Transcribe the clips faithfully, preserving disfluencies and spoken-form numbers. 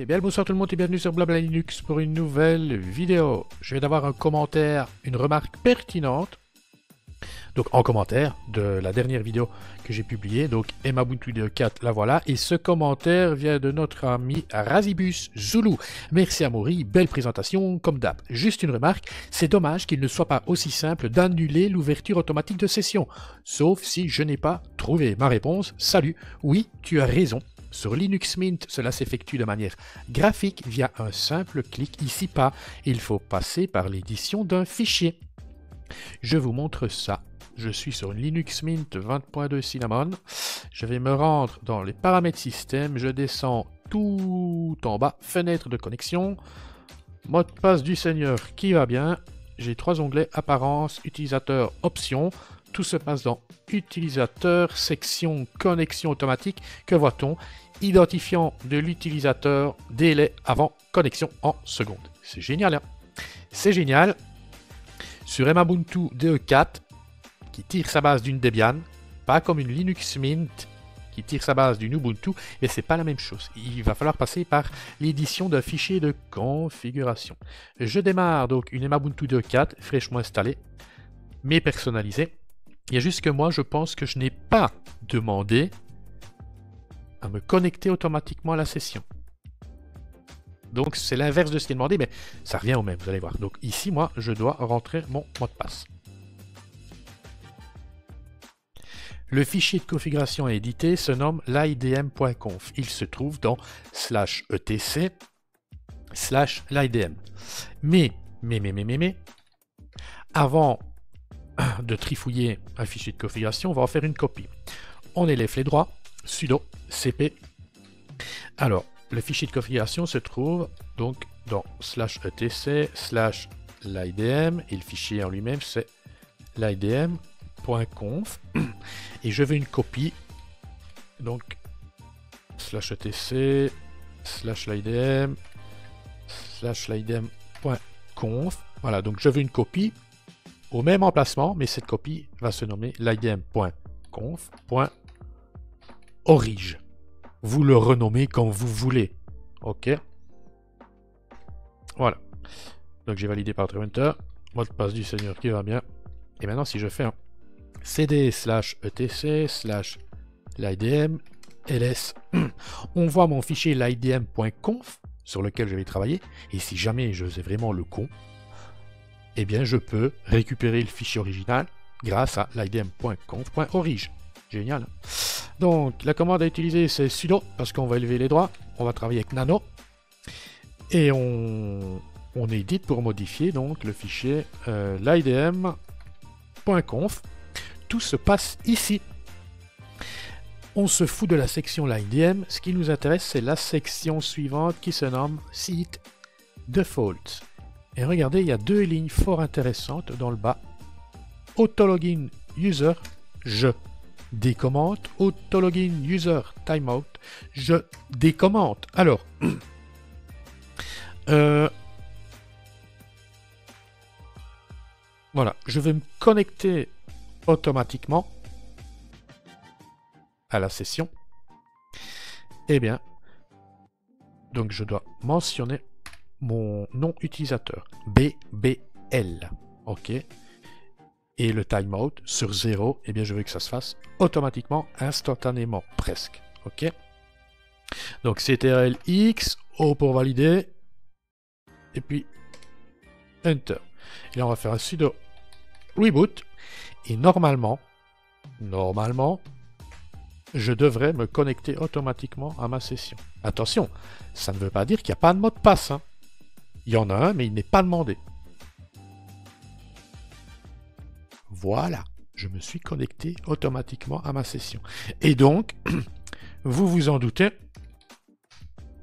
Et bien bonsoir tout le monde et bienvenue sur Blabla Linux pour une nouvelle vidéo. Je vais d'avoir un commentaire, une remarque pertinente, donc en commentaire de la dernière vidéo que j'ai publiée, donc Emmabuntüs quatre, la voilà, et ce commentaire vient de notre ami Razibus Zulu. Merci Amaury, belle présentation, comme d'hab. Juste une remarque, c'est dommage qu'il ne soit pas aussi simple d'annuler l'ouverture automatique de session, sauf si je n'ai pas trouvé ma réponse. Salut, oui, tu as raison. Sur Linux Mint, cela s'effectue de manière graphique via un simple clic ici pas. Il faut passer par l'édition d'un fichier. Je vous montre ça. Je suis sur Linux Mint vingt point deux Cinnamon. Je vais me rendre dans les paramètres système. Je descends tout en bas. Fenêtre de connexion. Mot de passe du Seigneur qui va bien. J'ai trois onglets. Apparence, utilisateur, options. Tout se passe dans utilisateur, section, connexion automatique. Que voit-on? Identifiant de l'utilisateur, délai avant connexion en secondes. C'est génial, hein? C'est génial. Sur Emmabuntüs deux point quatre, qui tire sa base d'une Debian, pas comme une Linux Mint qui tire sa base d'une Ubuntu, mais c'est pas la même chose. Il va falloir passer par l'édition d'un fichier de configuration. Je démarre donc une Emmabuntüs deux point quatre, fraîchement installée, mais personnalisée. Il y a juste que moi, je pense que je n'ai pas demandé à me connecter automatiquement à la session. Donc, c'est l'inverse de ce qui est demandé, mais ça revient au même, vous allez voir. Donc, ici, moi, je dois rentrer mon mot de passe. Le fichier de configuration à éditer se nomme lightdm point conf. Il se trouve dans slash etc slash lightdm. Mais, mais, mais, mais, mais, mais, avant de trifouiller un fichier de configuration, on va en faire une copie. On élève les droits, sudo, cp. Alors, le fichier de configuration se trouve donc dans slash etc slash lightdm et le fichier en lui-même c'est lightdm point conf et je veux une copie donc slash etc slash lightdm slash lightdm point conf. Voilà, donc je veux une copie au même emplacement, mais cette copie va se nommer lightdm point conf point origin. Vous le renommez comme vous voulez. OK. Voilà. Donc j'ai validé par Treventer. Mot de passe du Seigneur qui va bien. Et maintenant, si je fais un cd slash etc slash lightdm ls, on voit mon fichier lightdm point conf sur lequel je vais travailler. Et si jamais je faisais vraiment le con, eh bien, je peux récupérer le fichier original grâce à lightdm point conf point origin. Génial. Donc, la commande à utiliser, c'est sudo, parce qu'on va élever les droits. On va travailler avec nano. Et on, on édite pour modifier donc le fichier euh, lightdm point conf. Tout se passe ici. On se fout de la section lightdm. Ce qui nous intéresse, c'est la section suivante qui se nomme site default. Et regardez, il y a deux lignes fort intéressantes dans le bas. Autologin user, je décommente. Autologin user, timeout, je décommente. Alors, euh, voilà, je vais me connecter automatiquement à la session. Eh bien, donc je dois mentionner mon nom utilisateur, B B L, ok, et le timeout sur zéro, et eh bien je veux que ça se fasse automatiquement, instantanément, presque, ok. Donc ctrl x, O pour valider, et puis enter. Et là on va faire un sudo reboot, et normalement, normalement, je devrais me connecter automatiquement à ma session. Attention, ça ne veut pas dire qu'il n'y a pas de mot de passe, hein. Il y en a un, mais il n'est pas demandé. Voilà, je me suis connecté automatiquement à ma session. Et donc, vous vous en doutez,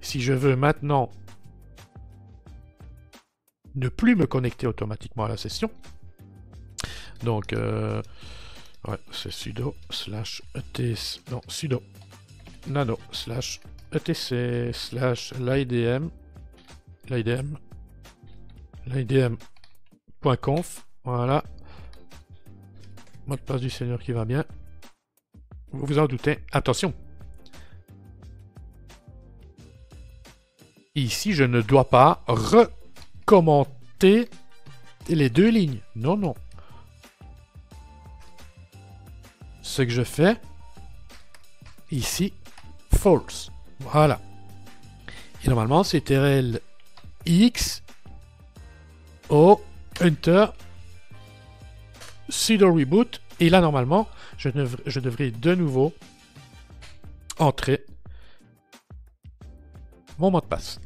si je veux maintenant ne plus me connecter automatiquement à la session, donc, euh, ouais, c'est sudo slash etc, non, sudo nano slash etc slash lightdm, lightdm, lightdm point conf, voilà, mot de passe du Seigneur qui va bien, vous vous en doutez, attention, Et ici, je ne dois pas recommenter les deux lignes. Non, non. Ce que je fais, ici, false. Voilà. Et normalement, c'est T R L X, O, Enter, sudo reboot. Et là, normalement, je, dev je devrais de nouveau entrer mon mot de passe.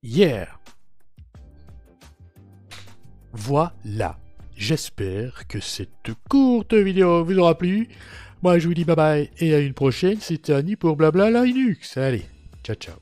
Yeah! Voilà. J'espère que cette courte vidéo vous aura plu. Moi, je vous dis bye bye et à une prochaine. C'était Annie pour Blabla Linux. Allez, ciao, ciao.